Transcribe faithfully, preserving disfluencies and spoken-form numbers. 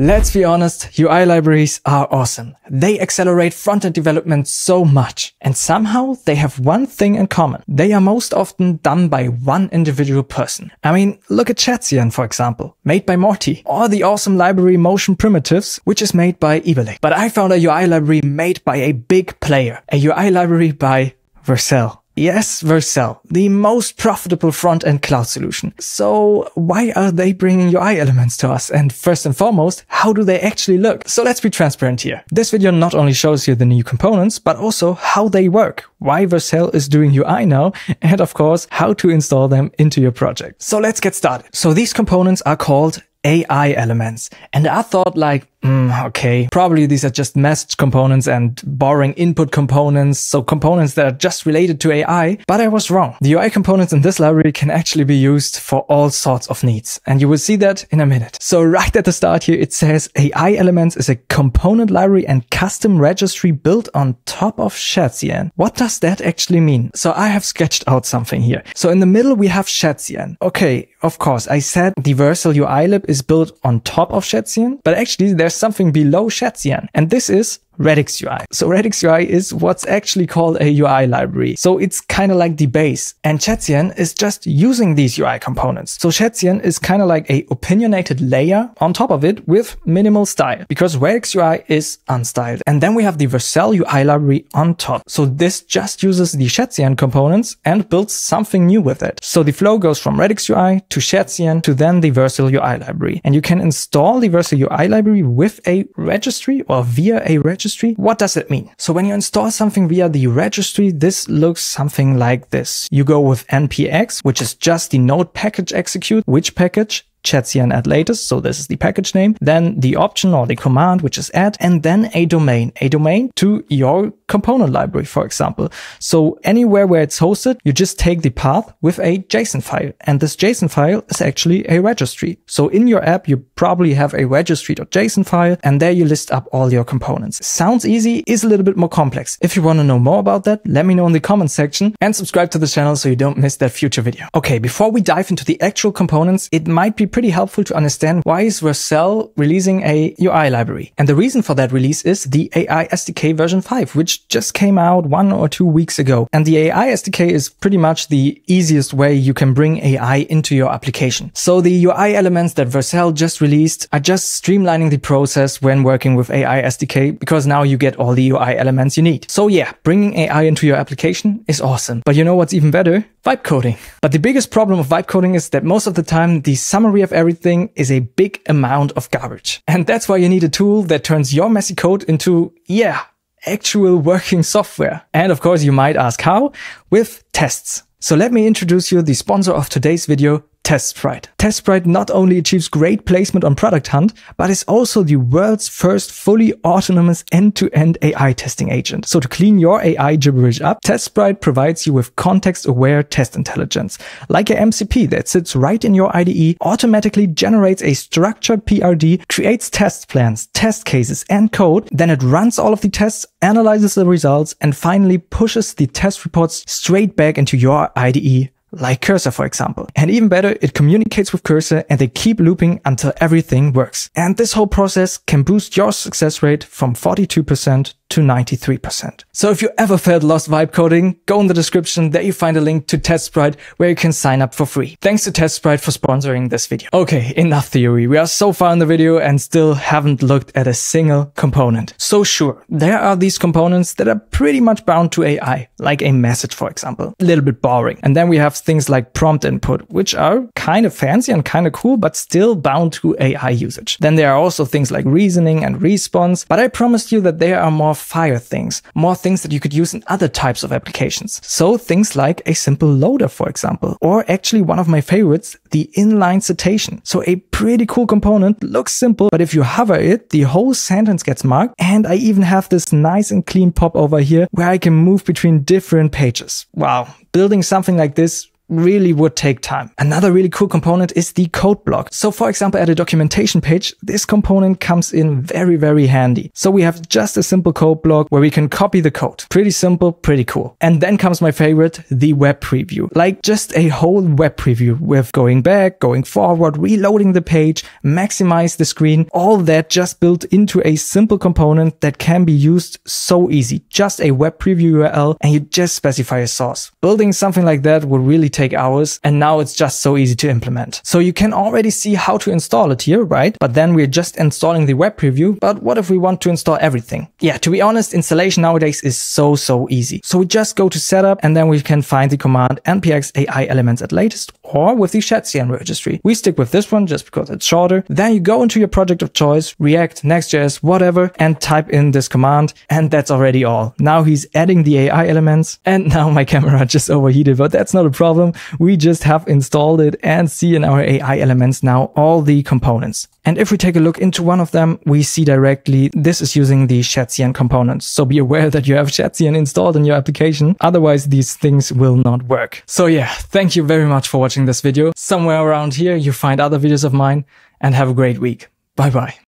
Let's be honest, U I libraries are awesome. They accelerate front-end development so much. And somehow they have one thing in common. They are most often done by one individual person. I mean, look at Chatsian, for example, made by Morty, or the awesome library Motion Primitives, which is made by Ibelick. But I found a U I library made by a big player, a U I library by Vercel. Yes, Vercel, the most profitable front-end cloud solution. So why are they bringing U I elements to us? And first and foremost, how do they actually look? So let's be transparent here. This video not only shows you the new components, but also how they work, why Vercel is doing U I now, and of course, how to install them into your project. So let's get started. So these components are called A I elements. And I thought like, mm, okay, probably these are just message components and boring input components. So components that are just related to A I. But I was wrong. The U I components in this library can actually be used for all sorts of needs. And you will see that in a minute. So right at the start here, it says A I elements is a component library and custom registry built on top of Chatsian. What does that actually mean? So I have sketched out something here. So in the middle, we have Chatsian. Okay, of course, I said the Vercel U I lib is built on top of Chatsian, but actually there's something below Chatsian, and this is Radix U I. So Radix U I is what's actually called a U I library. So it's kind of like the base, and Chatsian is just using these U I components. So Chatsian is kind of like a opinionated layer on top of it with minimal style, because Radix U I is unstyled. And then we have the Vercel U I library on top. So this just uses the Chatsian components and builds something new with it. So the flow goes from Radix U I to Chatsian to then the Vercel U I library. And you can install the Vercel U I library with a registry or via a registry. What does it mean? So when you install something via the registry, this looks something like this. You go with npx, which is just the node package execute, which package? Chatsian at latest, so this is the package name, then the option or the command, which is add, and then a domain, a domain to your component library, for example. So anywhere where it's hosted, you just take the path with a JSON file, and this JSON file is actually a registry. So in your app, you probably have a registry.json file, and there you list up all your components. Sounds easy, is a little bit more complex. If you want to know more about that, let me know in the comment section and subscribe to the channel so you don't miss that future video. Okay, before we dive into the actual components, it might be pretty helpful to understand why is Vercel releasing a U I library. And the reason for that release is the A I S D K version five, which just came out one or two weeks ago. And the A I S D K is pretty much the easiest way you can bring A I into your application. So the U I elements that Vercel just released are just streamlining the process when working with A I S D K, because now you get all the U I elements you need. So yeah, bringing A I into your application is awesome. But you know what's even better? Vibe coding. But the biggest problem of vibe coding is that most of the time the summary of everything is a big amount of garbage. And that's why you need a tool that turns your messy code into, yeah, actual working software. And of course you might ask how? With tests. So let me introduce you the sponsor of today's video, Test Sprite. Test Sprite not only achieves great placement on Product Hunt, but is also the world's first fully autonomous end-to-end A I testing agent. So to clean your A I gibberish up, Test Sprite provides you with context-aware test intelligence. Like a M C P that sits right in your I D E, automatically generates a structured P R D, creates test plans, test cases, and code. Then it runs all of the tests, analyzes the results, and finally pushes the test reports straight back into your I D E. Like Cursor, for example. And even better, it communicates with Cursor and they keep looping until everything works. And this whole process can boost your success rate from forty-two percent to ninety-three percent. So if you ever felt lost vibe coding, go in the description. There you find a link to Test Sprite where you can sign up for free. Thanks to Test Sprite for sponsoring this video. Okay, enough theory. We are so far in the video and still haven't looked at a single component. So sure, there are these components that are pretty much bound to A I, like a message, for example. A little bit boring. And then we have things like prompt input, which are kind of fancy and kind of cool, but still bound to A I usage. Then there are also things like reasoning and response, but I promised you that there are more fire things, more things that you could use in other types of applications. So things like a simple loader, for example, or actually one of my favorites, the inline citation. So a pretty cool component, looks simple, but if you hover it, the whole sentence gets marked. And I even have this nice and clean pop over here where I can move between different pages. Wow. Building something like this really would take time. Another really cool component is the code block. So for example, at a documentation page, this component comes in very, very handy. So we have just a simple code block where we can copy the code. Pretty simple, pretty cool. And then comes my favorite, the web preview. Like just a whole web preview with going back, going forward, reloading the page, maximize the screen, all that just built into a simple component that can be used so easy. Just a web preview U R L and you just specify a source. Building something like that would really take hours, and now it's just so easy to implement. So you can already see how to install it here, right? But then we're just installing the web preview. But what if we want to install everything? Yeah, to be honest, installation nowadays is so, so easy. So we just go to setup and then we can find the command npx A I elements at latest, or with the Chatsian registry. We stick with this one just because it's shorter. Then you go into your project of choice, React, Next.js, whatever, and type in this command. And that's already all. Now he's adding the A I elements. And now my camera just overheated, but that's not a problem. We just have installed it and see in our A I elements now all the components. And if we take a look into one of them, we see directly this is using the Chatsian components. So be aware that you have Chatsian installed in your application. Otherwise, these things will not work. So yeah, thank you very much for watching this video. Somewhere around here, you find other videos of mine, and have a great week. Bye bye.